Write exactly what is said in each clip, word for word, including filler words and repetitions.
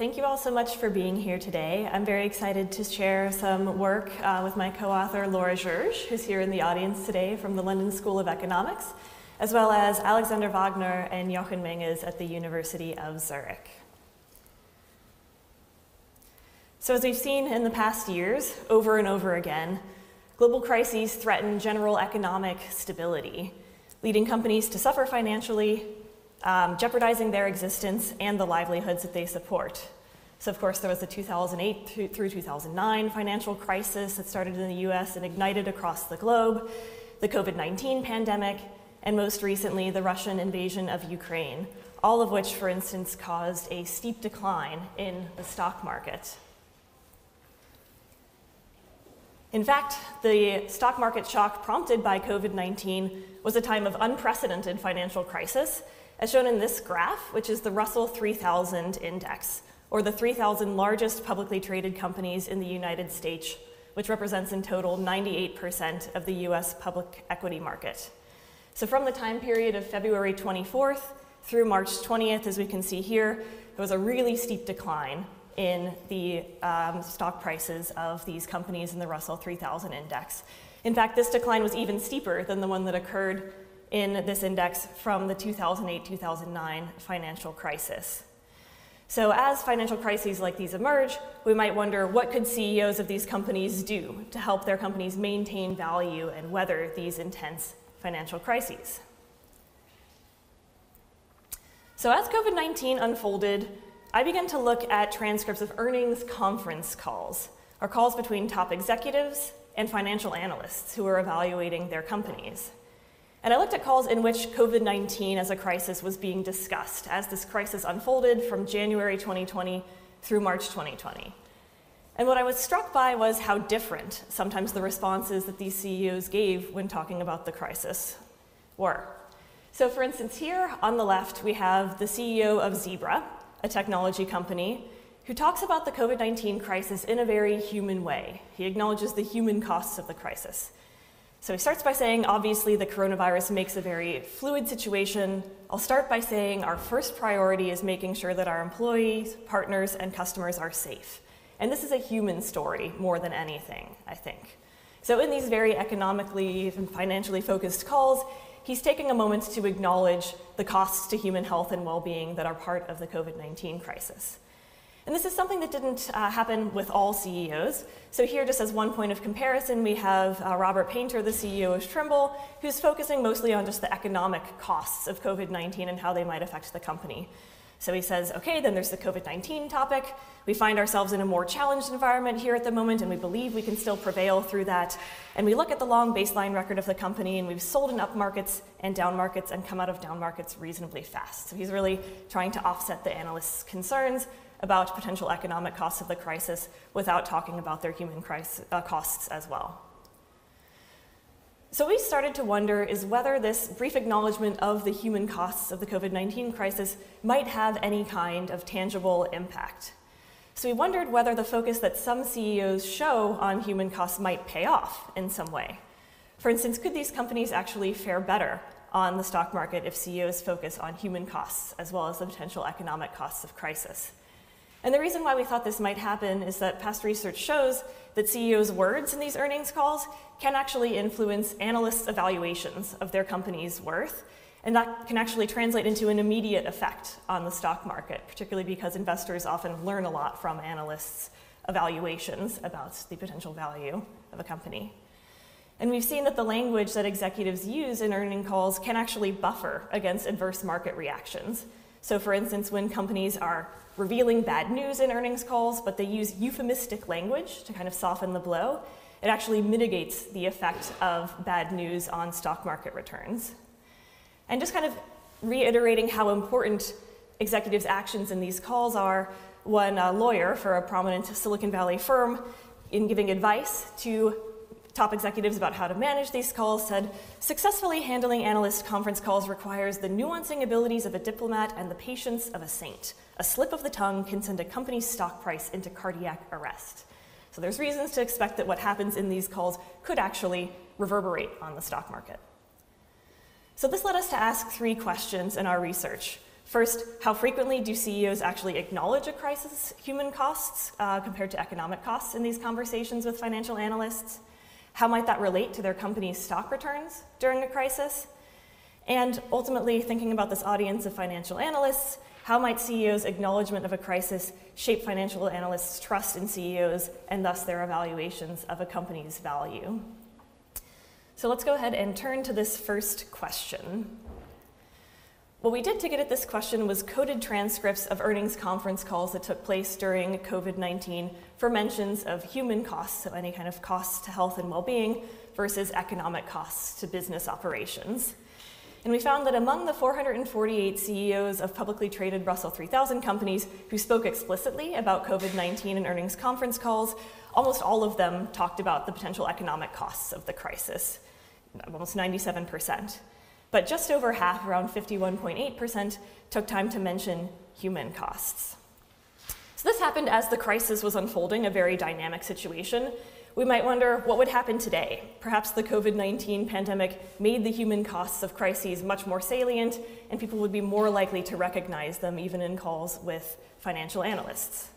Thank you all so much for being here today. I'm very excited to share some work uh, with my co-author Laura Gerge, who's here in the audience today from the London School of Economics, as well as Alexander Wagner and Jochen Menges at the University of Zurich. So as we've seen in the past years, over and over again, global crises threaten general economic stability, leading companies to suffer financially, um, jeopardizing their existence and the livelihoods that they support. So of course there was the two thousand eight through two thousand nine financial crisis that started in the U S and ignited across the globe, the COVID nineteen pandemic, and most recently the Russian invasion of Ukraine, all of which, for instance, caused a steep decline in the stock market. In fact, the stock market shock prompted by COVID nineteen was a time of unprecedented financial crisis, as shown in this graph, which is the Russell three thousand index, or the three thousand largest publicly traded companies in the United States, which represents in total ninety-eight percent of the U S public equity market. So from the time period of February twenty-fourth through March twentieth, as we can see here, there was a really steep decline in the um, stock prices of these companies in the Russell three thousand index. In fact, this decline was even steeper than the one that occurred in this index from the two thousand eight two thousand nine financial crisis. So as financial crises like these emerge, we might wonder what could C E Os of these companies do to help their companies maintain value and weather these intense financial crises. So as COVID nineteen unfolded, I began to look at transcripts of earnings conference calls, or calls between top executives and financial analysts who were evaluating their companies. And I looked at calls in which COVID nineteen as a crisis was being discussed as this crisis unfolded from January twenty twenty through March twenty twenty. And what I was struck by was how different sometimes the responses that these C E Os gave when talking about the crisis were. So for instance, here on the left, we have the C E O of Zebra, a technology company, who talks about the COVID nineteen crisis in a very human way. He acknowledges the human costs of the crisis. So he starts by saying, obviously, the coronavirus makes a very fluid situation. I'll start by saying our first priority is making sure that our employees, partners, and customers are safe. And this is a human story more than anything, I think. So in these very economically and financially focused calls, he's taking a moment to acknowledge the costs to human health and well-being that are part of the COVID nineteen crisis. And this is something that didn't uh, happen with all C E Os. So here, just as one point of comparison, we have uh, Robert Painter, the C E O of Trimble, who's focusing mostly on just the economic costs of COVID nineteen and how they might affect the company. So he says, okay, then there's the COVID nineteen topic. We find ourselves in a more challenged environment here at the moment, and we believe we can still prevail through that. And we look at the long baseline record of the company, and we've sold in up markets and down markets and come out of down markets reasonably fast. So he's really trying to offset the analysts' concerns about potential economic costs of the crisis without talking about their human crisis, uh, costs as well. So we started to wonder is whether this brief acknowledgement of the human costs of the COVID nineteen crisis might have any kind of tangible impact. So we wondered whether the focus that some C E Os show on human costs might pay off in some way. For instance, could these companies actually fare better on the stock market if C E Os focus on human costs as well as the potential economic costs of crisis? And the reason why we thought this might happen is that past research shows that C E Os' words in these earnings calls can actually influence analysts' evaluations of their company's worth, and that can actually translate into an immediate effect on the stock market, particularly because investors often learn a lot from analysts' evaluations about the potential value of a company. And we've seen that the language that executives use in earnings calls can actually buffer against adverse market reactions. So for instance, when companies are revealing bad news in earnings calls, but they use euphemistic language to kind of soften the blow, it actually mitigates the effect of bad news on stock market returns. And just kind of reiterating how important executives' actions in these calls are, one uh, lawyer for a prominent Silicon Valley firm, in giving advice to top executives about how to manage these calls, said, "Successfully handling analyst conference calls requires the nuancing abilities of a diplomat and the patience of a saint. A slip of the tongue can send a company's stock price into cardiac arrest." So there's reasons to expect that what happens in these calls could actually reverberate on the stock market. So this led us to ask three questions in our research. First, how frequently do C E Os actually acknowledge a crisis' human costs uh, compared to economic costs in these conversations with financial analysts? How might that relate to their company's stock returns during a crisis? And ultimately, thinking about this audience of financial analysts, how might C E Os' acknowledgement of a crisis shape financial analysts' trust in C E Os and thus their evaluations of a company's value? So let's go ahead and turn to this first question. What we did to get at this question was coded transcripts of earnings conference calls that took place during COVID nineteen for mentions of human costs, so any kind of costs to health and well-being, versus economic costs to business operations. And we found that among the four hundred forty-eight C E Os of publicly traded Russell three thousand companies who spoke explicitly about COVID nineteen in earnings conference calls, almost all of them talked about the potential economic costs of the crisis, almost ninety-seven percent. But just over half, around fifty-one point eight percent, took time to mention human costs. So this happened as the crisis was unfolding, a very dynamic situation. We might wonder what would happen today. Perhaps the COVID nineteen pandemic made the human costs of crises much more salient, and people would be more likely to recognize them even in calls with financial analysts.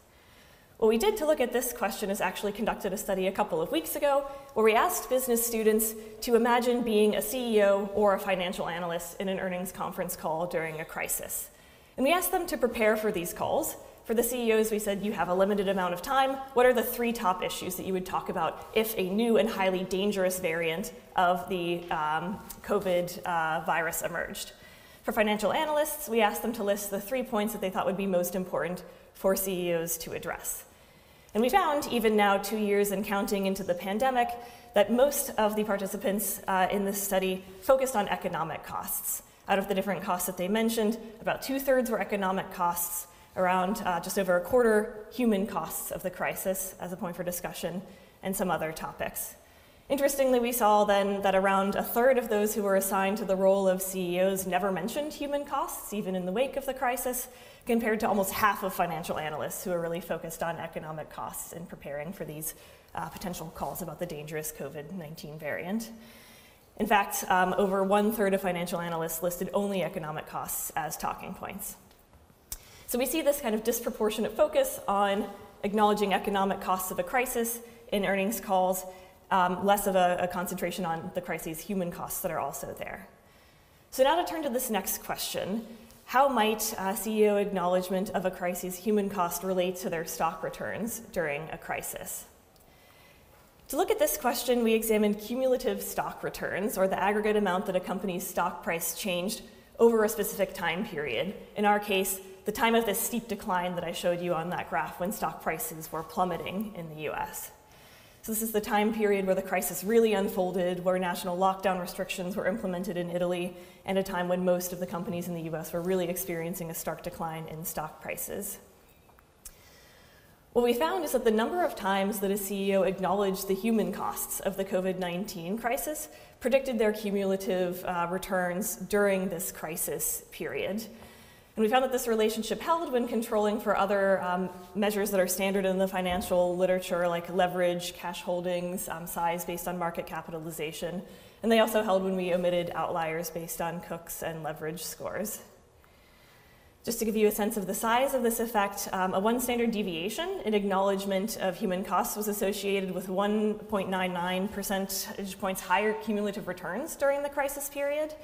What we did to look at this question is actually conducted a study a couple of weeks ago where we asked business students to imagine being a C E O or a financial analyst in an earnings conference call during a crisis. And we asked them to prepare for these calls. For the C E Os, we said, you have a limited amount of time. What are the three top issues that you would talk about if a new and highly dangerous variant of the um, COVID uh, virus emerged? For financial analysts, we asked them to list the three points that they thought would be most important for C E Os to address. And we found, even now two years and counting into the pandemic, that most of the participants uh, in this study focused on economic costs. Out of the different costs that they mentioned, about two-thirds were economic costs, around uh, just over a quarter human costs of the crisis as a point for discussion, and some other topics. Interestingly, we saw then that around a third of those who were assigned to the role of C E Os never mentioned human costs, even in the wake of the crisis, compared to almost half of financial analysts who are really focused on economic costs in preparing for these uh, potential calls about the dangerous COVID nineteen variant. In fact, um, over one-third of financial analysts listed only economic costs as talking points. So we see this kind of disproportionate focus on acknowledging economic costs of a crisis in earnings calls, Um, less of a, a concentration on the crises' human costs that are also there. So now to turn to this next question. How might uh, C E O acknowledgement of a crises' human cost relate to their stock returns during a crisis? To look at this question, we examined cumulative stock returns, or the aggregate amount that a company's stock price changed over a specific time period. In our case, the time of this steep decline that I showed you on that graph when stock prices were plummeting in the U S. So this is the time period where the crisis really unfolded, where national lockdown restrictions were implemented in Italy, and a time when most of the companies in the U S were really experiencing a stark decline in stock prices. What we found is that the number of times that a C E O acknowledged the human costs of the COVID nineteen crisis predicted their cumulative uh, returns during this crisis period. And we found that this relationship held when controlling for other um, measures that are standard in the financial literature, like leverage, cash holdings, um, size based on market capitalization. And they also held when we omitted outliers based on Cook's and leverage scores. Just to give you a sense of the size of this effect, um, a one standard deviation in acknowledgement of human costs was associated with one point nine nine percentage points higher cumulative returns during the crisis period.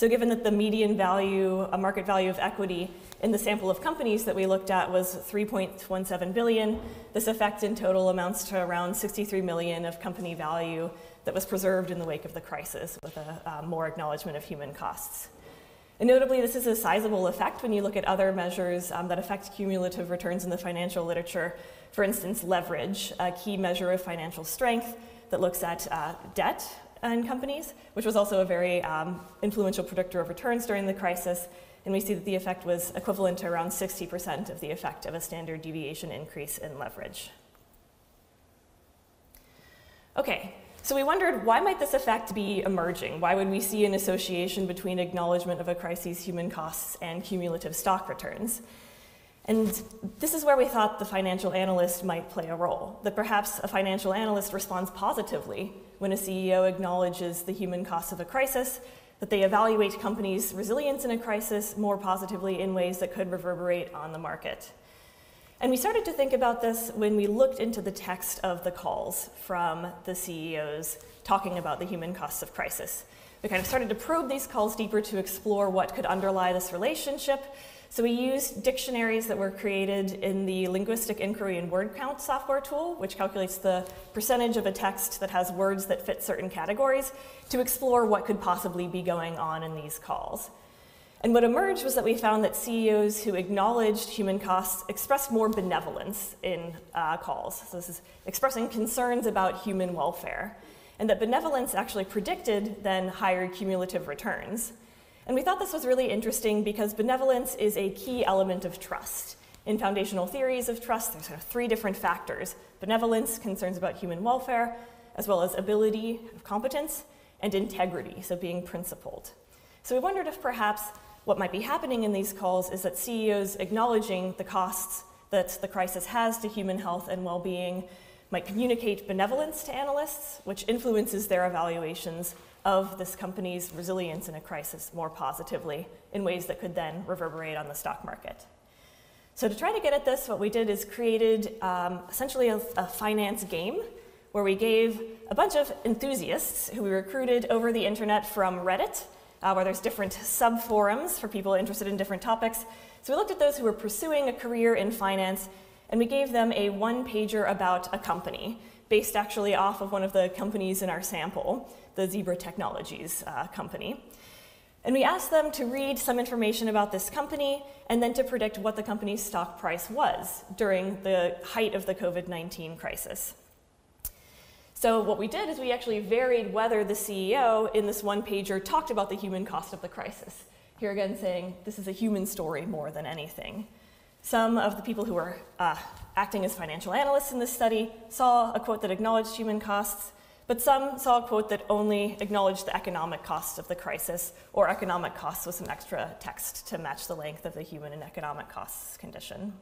So given that the median value, a market value of equity in the sample of companies that we looked at was three point one seven billion, this effect in total amounts to around sixty-three million of company value that was preserved in the wake of the crisis with a uh, more acknowledgement of human costs. And notably, this is a sizable effect when you look at other measures um, that affect cumulative returns in the financial literature. For instance, leverage, a key measure of financial strength that looks at uh, debt in companies, which was also a very um, influential predictor of returns during the crisis, and we see that the effect was equivalent to around sixty percent of the effect of a standard deviation increase in leverage. Okay, so we wondered, why might this effect be emerging? Why would we see an association between acknowledgement of a crises' human costs and cumulative stock returns? And this is where we thought the financial analyst might play a role, that perhaps a financial analyst responds positively when a C E O acknowledges the human costs of a crisis, that they evaluate companies' resilience in a crisis more positively in ways that could reverberate on the market. And we started to think about this when we looked into the text of the calls from the C E Os talking about the human costs of crisis. We kind of started to probe these calls deeper to explore what could underlie this relationship. So we used dictionaries that were created in the Linguistic Inquiry and Word Count software tool, which calculates the percentage of a text that has words that fit certain categories, to explore what could possibly be going on in these calls. And what emerged was that we found that C E Os who acknowledged human costs expressed more benevolence in uh, calls. So this is expressing concerns about human welfare. And that benevolence actually predicted then higher cumulative returns. And we thought this was really interesting because benevolence is a key element of trust. In foundational theories of trust, there's sort of three different factors: benevolence, concerns about human welfare, as well as ability, competence, and integrity, so being principled. So we wondered if perhaps what might be happening in these calls is that C E Os acknowledging the costs that the crisis has to human health and well-being might communicate benevolence to analysts, which influences their evaluations of this company's resilience in a crisis more positively in ways that could then reverberate on the stock market. So to try to get at this, what we did is created um, essentially a, a finance game where we gave a bunch of enthusiasts who we recruited over the internet from Reddit, uh, where there's different sub-forums for people interested in different topics. So we looked at those who were pursuing a career in finance, and we gave them a one-pager about a company, based actually off of one of the companies in our sample, the Zebra Technologies uh, company. And we asked them to read some information about this company and then to predict what the company's stock price was during the height of the COVID nineteen crisis. So what we did is we actually varied whether the C E O in this one-pager talked about the human cost of the crisis. Here again saying, this is a human story more than anything. Some of the people who were uh, acting as financial analysts in this study saw a quote that acknowledged human costs, but some saw a quote that only acknowledged the economic costs of the crisis, or economic costs with some extra text to match the length of the human and economic costs condition.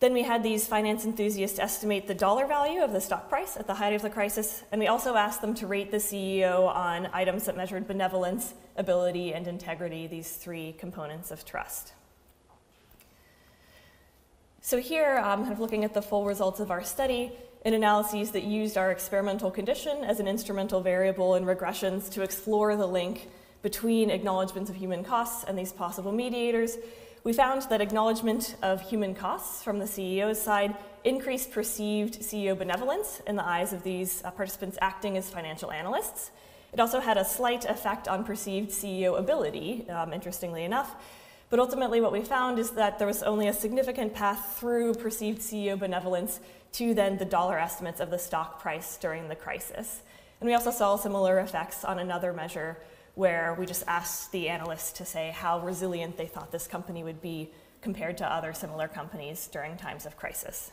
Then we had these finance enthusiasts estimate the dollar value of the stock price at the height of the crisis, and we also asked them to rate the C E O on items that measured benevolence, ability, and integrity, these three components of trust. So here, I'm kind of looking at the full results of our study in analyses that used our experimental condition as an instrumental variable in regressions to explore the link between acknowledgments of human costs and these possible mediators. We found that acknowledgment of human costs from the C E O's side increased perceived C E O benevolence in the eyes of these uh, participants acting as financial analysts. It also had a slight effect on perceived C E O ability, um, interestingly enough. But ultimately what we found is that there was only a significant path through perceived C E O benevolence to then the dollar estimates of the stock price during the crisis. And we also saw similar effects on another measure where we just asked the analysts to say how resilient they thought this company would be compared to other similar companies during times of crisis.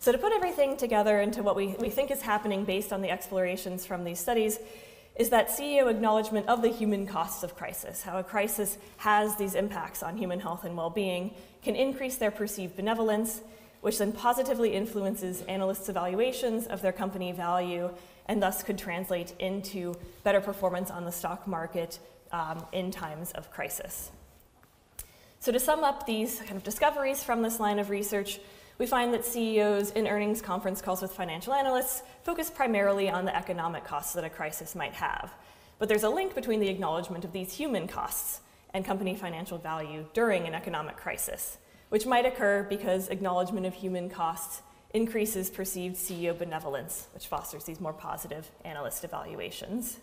So to put everything together into what we, we think is happening based on the explorations from these studies, is that C E O acknowledgement of the human costs of crisis, how a crisis has these impacts on human health and well-being, can increase their perceived benevolence, which then positively influences analysts' evaluations of their company value, and thus could translate into better performance on the stock market um, in times of crisis. So to sum up these kind of discoveries from this line of research, we find that C E Os in earnings conference calls with financial analysts focus primarily on the economic costs that a crisis might have. But there's a link between the acknowledgement of these human costs and company financial value during an economic crisis, which might occur because acknowledgement of human costs increases perceived C E O benevolence, which fosters these more positive analyst evaluations.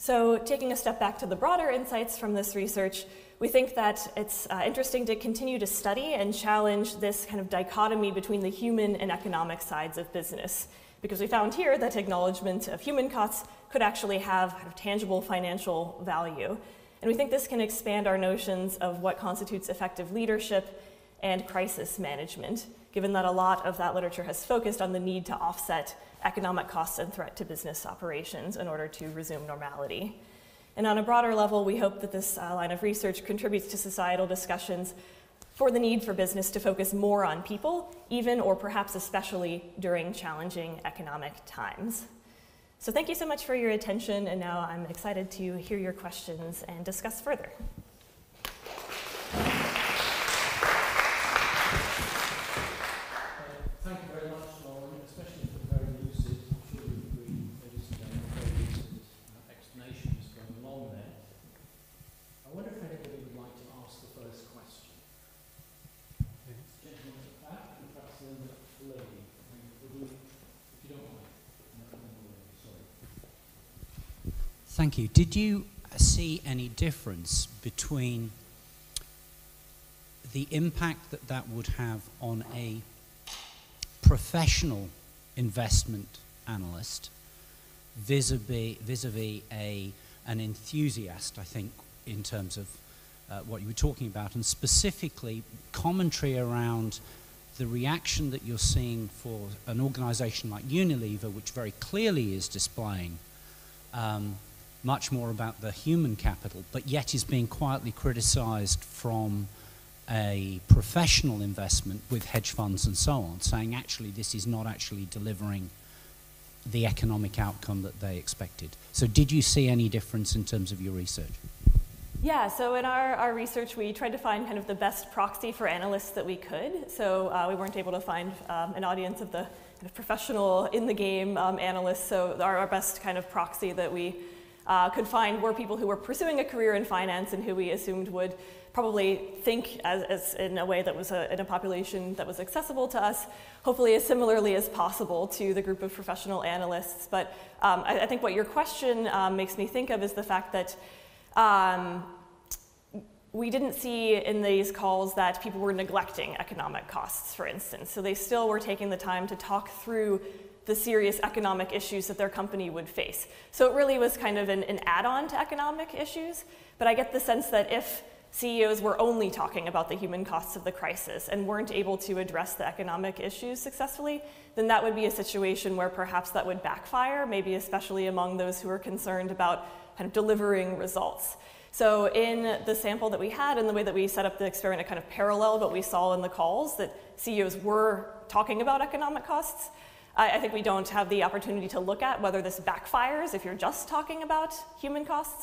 So taking a step back to the broader insights from this research, we think that it's uh, interesting to continue to study and challenge this kind of dichotomy between the human and economic sides of business, because we found here that acknowledgement of human costs could actually have kind of tangible financial value. And we think this can expand our notions of what constitutes effective leadership and crisis management, given that a lot of that literature has focused on the need to offset economic costs and threat to business operations in order to resume normality. And on a broader level, we hope that this uh, line of research contributes to societal discussions for the need for business to focus more on people, even or perhaps especially during challenging economic times. So thank you so much for your attention, and now I'm excited to hear your questions and discuss further. Thank you. Did you see any difference between the impact that that would have on a professional investment analyst vis-a-vis, vis-a-vis a, an enthusiast, I think, in terms of uh, what you were talking about, and specifically commentary around the reaction that you're seeing for an organization like Unilever, which very clearly is displaying um, much more about the human capital, but yet is being quietly criticized from a professional investment with hedge funds and so on, saying actually this is not actually delivering the economic outcome that they expected. So did you see any difference in terms of your research? Yeah, so in our, our research, we tried to find kind of the best proxy for analysts that we could. So uh, we weren't able to find um, an audience of the kind of professional, in-the-game um, analysts, so our, our best kind of proxy that we Uh, could find were people who were pursuing a career in finance and who we assumed would probably think as, as in a way that was a, in a population that was accessible to us, hopefully as similarly as possible to the group of professional analysts. But um, I, I think what your question um, makes me think of is the fact that um, we didn't see in these calls that people were neglecting economic costs, for instance. So they still were taking the time to talk through the serious economic issues that their company would face. So it really was kind of an, an add-on to economic issues, but I get the sense that if C E Os were only talking about the human costs of the crisis and weren't able to address the economic issues successfully, then that would be a situation where perhaps that would backfire, maybe especially among those who are concerned about kind of delivering results. So in the sample that we had and the way that we set up the experiment, it kind of paralleled what we saw in the calls, that C E Os were talking about economic costs. I think we don't have the opportunity to look at whether this backfires if you're just talking about human costs.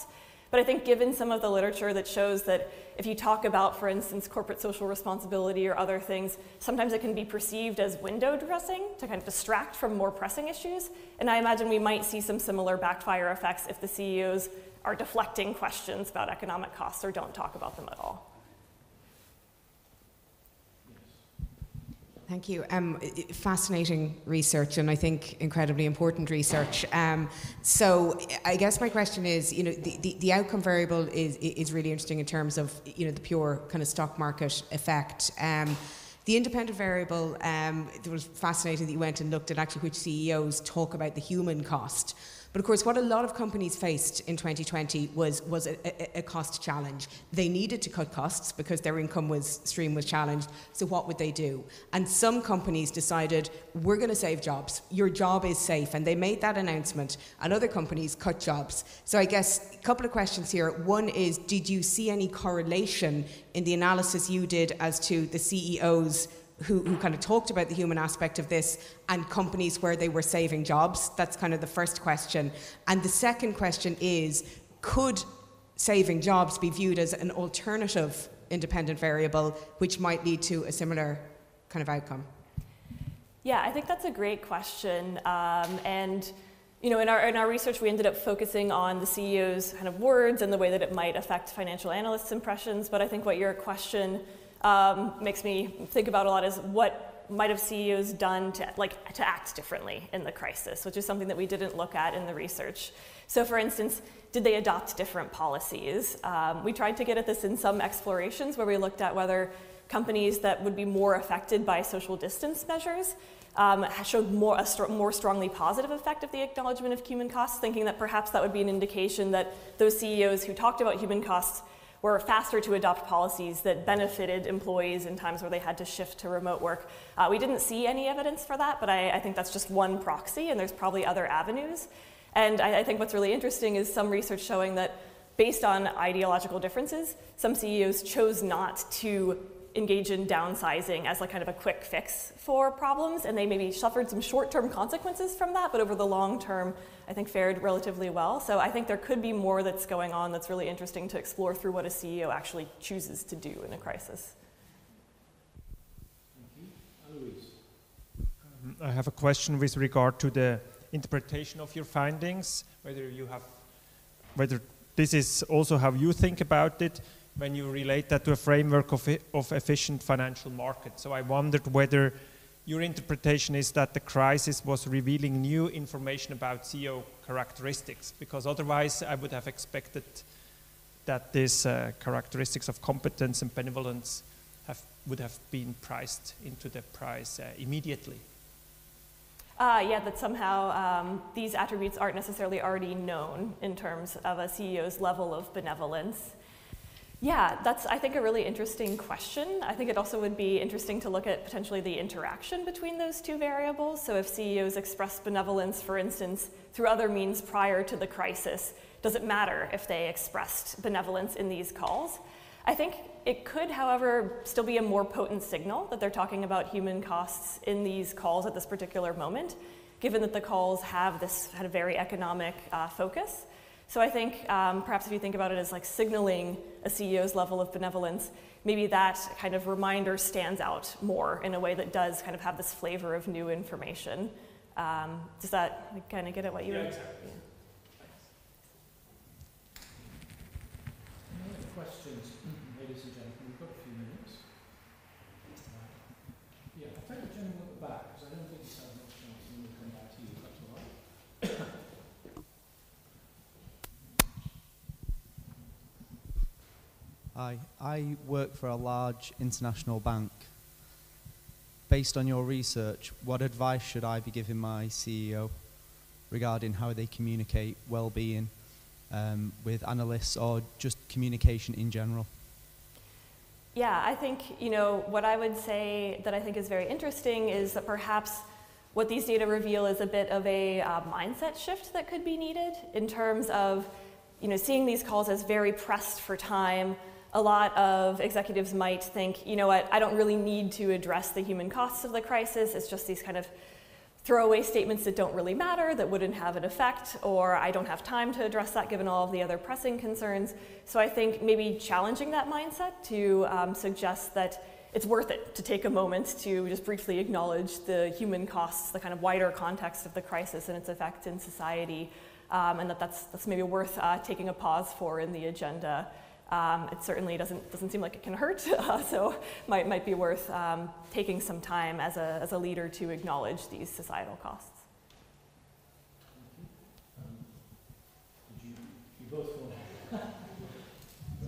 But I think given some of the literature that shows that if you talk about, for instance, corporate social responsibility or other things, sometimes it can be perceived as window dressing to kind of distract from more pressing issues. And I imagine we might see some similar backfire effects if the C E Os are deflecting questions about economic costs or don't talk about them at all. Thank you. Um, fascinating research, and I think incredibly important research. Um, so I guess my question is, you know, the, the, the outcome variable is is really interesting in terms of, you know, the pure kind of stock market effect. Um, the independent variable, um, it was fascinating that you went and looked at actually which C E Os talk about the human cost. But of course, what a lot of companies faced in twenty twenty was, was a, a, a cost challenge. They needed to cut costs because their income was, stream was challenged, so what would they do? And some companies decided, we're going to save jobs. Your job is safe, and they made that announcement, and other companies cut jobs. So I guess a couple of questions here. One is, did you see any correlation in the analysis you did as to the C E Os Who, who kind of talked about the human aspect of this and companies where they were saving jobs? That's kind of the first question. And the second question is, could saving jobs be viewed as an alternative independent variable which might lead to a similar kind of outcome? Yeah, I think that's a great question. Um, and you know, in our, in our research, we ended up focusing on the C E O's kind of words and the way that it might affect financial analysts' impressions. But I think what your question Um, makes me think about a lot is what might have C E Os done to, like, to act differently in the crisis, which is something that we didn't look at in the research. So for instance, did they adopt different policies? Um, we tried to get at this in some explorations where we looked at whether companies that would be more affected by social distance measures um, showed more, a str- more strongly positive effect of the acknowledgement of human costs, thinking that perhaps that would be an indication that those C E Os who talked about human costs were faster to adopt policies that benefited employees in times where they had to shift to remote work. Uh, we didn't see any evidence for that, but I, I think that's just one proxy, and there's probably other avenues. And I, I think what's really interesting is some research showing that based on ideological differences, some C E Os chose not to engage in downsizing as like kind of a quick fix for problems, and they maybe suffered some short-term consequences from that, but over the long term, I think fared relatively well. So I think there could be more that's going on that's really interesting to explore through what a C E O actually chooses to do in a crisis. Thank you. Alois. Um, I have a question with regard to the interpretation of your findings, whether you have, whether this is also how you think about it, when you relate that to a framework of, of efficient financial markets. So I wondered whether your interpretation is that the crisis was revealing new information about C E O characteristics, because otherwise I would have expected that these uh, characteristics of competence and benevolence have, would have been priced into the price uh, immediately. Uh, yeah, that somehow um, these attributes aren't necessarily already known in terms of a C E O's level of benevolence. Yeah, that's, I think, a really interesting question. I think it also would be interesting to look at potentially the interaction between those two variables. So if C E Os express benevolence, for instance, through other means prior to the crisis, does it matter if they expressed benevolence in these calls? I think it could, however, still be a more potent signal that they're talking about human costs in these calls at this particular moment, given that the calls have this kind of very economic uh, focus. So I think um, perhaps if you think about it as like signaling a C E O's level of benevolence, maybe that kind of reminder stands out more in a way that does kind of have this flavor of new information. Um, does that kind of get at what you yeah, were? Exactly. Yeah. Any other questions, ladies and gentlemen? We've got a few minutes. Yeah, I'll take the gentleman at the back, because I don't think he's had much chance, and we'll come back to you, if that's all right. Hi, I work for a large international bank. Based on your research, what advice should I be giving my C E O regarding how they communicate well-being um, with analysts or just communication in general? Yeah, I think, you know, what I would say that I think is very interesting is that perhaps what these data reveal is a bit of a uh, mindset shift that could be needed in terms of, you know, seeing these calls as very pressed for time. A lot of executives might think, you know what, I don't really need to address the human costs of the crisis. It's just these kind of throwaway statements that don't really matter, that wouldn't have an effect, or I don't have time to address that given all of the other pressing concerns. So I think maybe challenging that mindset to um, suggest that it's worth it to take a moment to just briefly acknowledge the human costs, the kind of wider context of the crisis and its effect in society, um, and that that's, that's maybe worth uh, taking a pause for in the agenda. Um, it certainly doesn't, doesn't seem like it can hurt, uh, so might, might be worth um, taking some time as a, as a leader to acknowledge these societal costs. Um, did you, you both want to...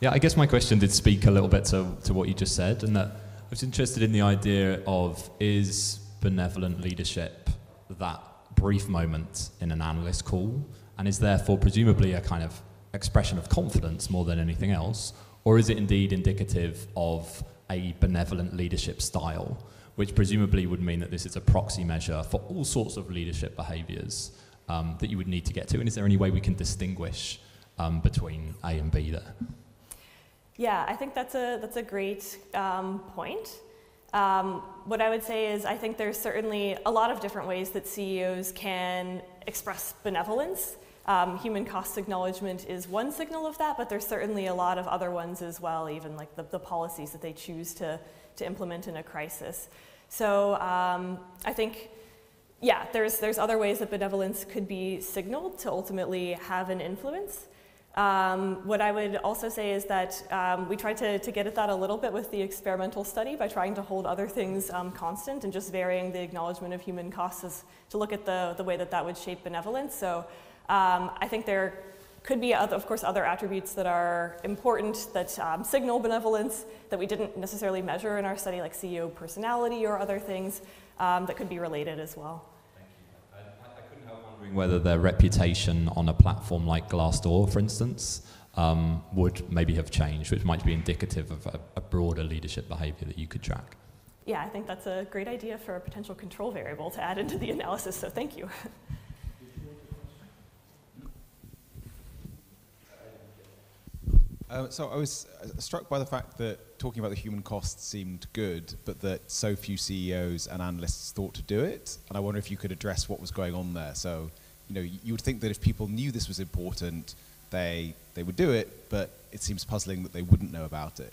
Yeah, I guess my question did speak a little bit to, to what you just said, and that I was interested in the idea of, is benevolent leadership that brief moment in an analyst call, and is therefore presumably a kind of expression of confidence more than anything else, or is it indeed indicative of a benevolent leadership style, which presumably would mean that this is a proxy measure for all sorts of leadership behaviors um, that you would need to get to? And is there any way we can distinguish um, between A and B there? Yeah, I think that's a, that's a great um, point. Um, what I would say is I think there's certainly a lot of different ways that C E Os can express benevolence. Um, human cost acknowledgement is one signal of that, but there's certainly a lot of other ones as well, even like the, the policies that they choose to, to implement in a crisis. So um, I think, yeah, there's, there's other ways that benevolence could be signaled to ultimately have an influence. Um, what I would also say is that um, we tried to, to get at that a little bit with the experimental study by trying to hold other things um, constant and just varying the acknowledgement of human costs is to look at the, the way that that would shape benevolence. So. Um, I think there could be, other, of course, other attributes that are important that um, signal benevolence that we didn't necessarily measure in our study, like C E O personality or other things um, that could be related as well. Thank you. I, I couldn't help wondering whether their reputation on a platform like Glassdoor, for instance, um, would maybe have changed, which might be indicative of a, a broader leadership behavior that you could track. Yeah, I think that's a great idea for a potential control variable to add into the analysis, so thank you. Uh, so I was struck by the fact that talking about the human cost seemed good, but that so few C E Os and analysts thought to do it. And I wonder if you could address what was going on there. So, you know, you would think that if people knew this was important, they they would do it, but it seems puzzling that they wouldn't know about it.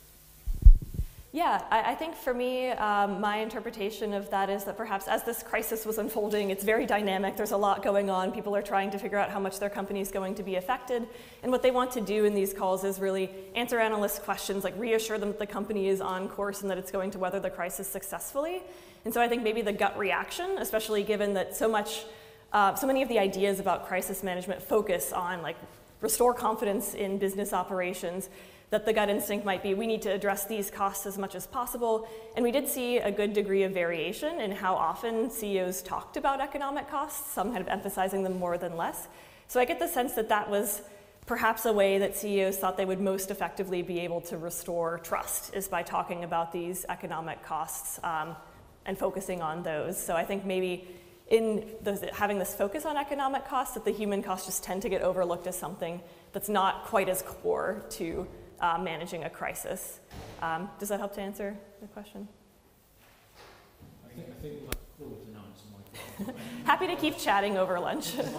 Yeah, I, I think for me, um, my interpretation of that is that perhaps as this crisis was unfolding, it's very dynamic, there's a lot going on, people are trying to figure out how much their company is going to be affected, and what they want to do in these calls is really answer analyst questions, like reassure them that the company is on course and that it's going to weather the crisis successfully. And so I think maybe the gut reaction, especially given that so much, uh, so many of the ideas about crisis management focus on like restore confidence in business operations, that the gut instinct might be, we need to address these costs as much as possible. And we did see a good degree of variation in how often C E Os talked about economic costs, some kind of emphasizing them more than less. So I get the sense that that was perhaps a way that C E Os thought they would most effectively be able to restore trust, is by talking about these economic costs um, and focusing on those. So I think maybe in those, having this focus on economic costs, that the human costs just tend to get overlooked as something that's not quite as core to Uh, managing a crisis. Um, does that help to answer the question? I think, I think we'll have to call it an answer, Michael. Happy to keep chatting over lunch. In that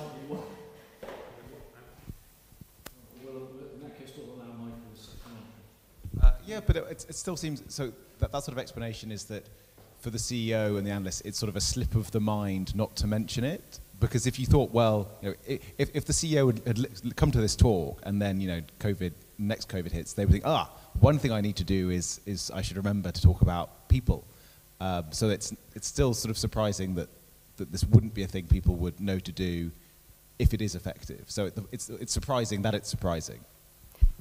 case, we'll allow Michael to sit down. Yeah, but it, it still seems, so that, that sort of explanation is that for the C E O and the analyst, it's sort of a slip of the mind not to mention it. Because if you thought, well, you know, if, if the C E O had, had come to this talk and then, you know, COVID, next COVID hits, they would think, ah, one thing I need to do is, is I should remember to talk about people. Um, so it's, it's still sort of surprising that, that this wouldn't be a thing people would know to do if it is effective. So it, it's, it's surprising that it's surprising.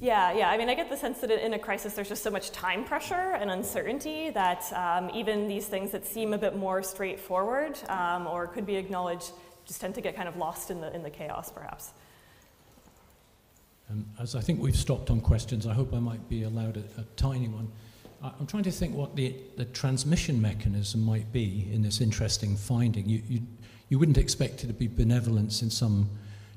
Yeah, yeah, I mean, I get the sense that in a crisis there's just so much time pressure and uncertainty that um, even these things that seem a bit more straightforward um, or could be acknowledged just tend to get kind of lost in the, in the chaos, perhaps. Um, as I think we've stopped on questions, I hope I might be allowed a, a tiny one. I, I'm trying to think what the, the transmission mechanism might be in this interesting finding. You, you, you wouldn't expect it to be benevolence in some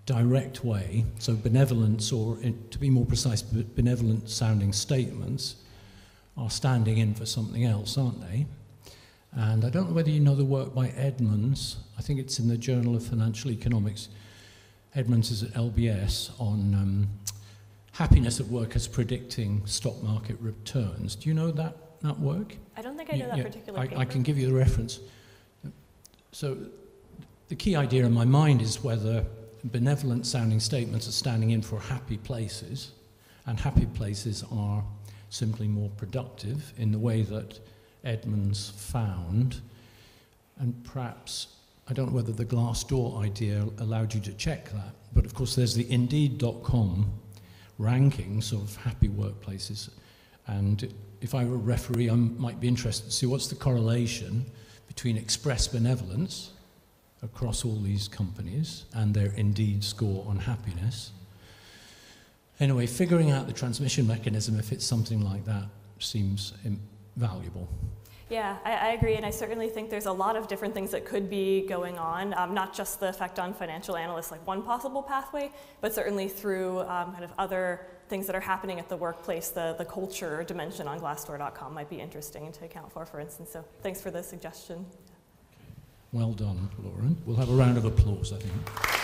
direct way, so benevolence, or in, to be more precise, benevolent-sounding statements are standing in for something else, aren't they? And I don't know whether you know the work by Edmonds, I think it's in the Journal of Financial Economics. Edmonds is at L B S on um, happiness at work as predicting stock market returns. Do you know that, that work? I don't think I know yeah, that particular I, paper. I can give you the reference. So the key idea in my mind is whether benevolent sounding statements are standing in for happy places, and happy places are simply more productive in the way that Edmonds found. And perhaps, I don't know whether the Glassdoor idea allowed you to check that, but of course there's the Indeed dot com rankings of happy workplaces, and if I were a referee I might be interested to see what's the correlation between express benevolence across all these companies and their Indeed score on happiness. Anyway, figuring out the transmission mechanism, if it's something like that, seems valuable. Yeah, I, I agree, and I certainly think there's a lot of different things that could be going on, um, not just the effect on financial analysts, like one possible pathway, but certainly through um, kind of other things that are happening at the workplace. The, the culture dimension on Glassdoor dot com might be interesting to account for, for instance, so thanks for the suggestion. Well done, Lauren. We'll have a round of applause, I think.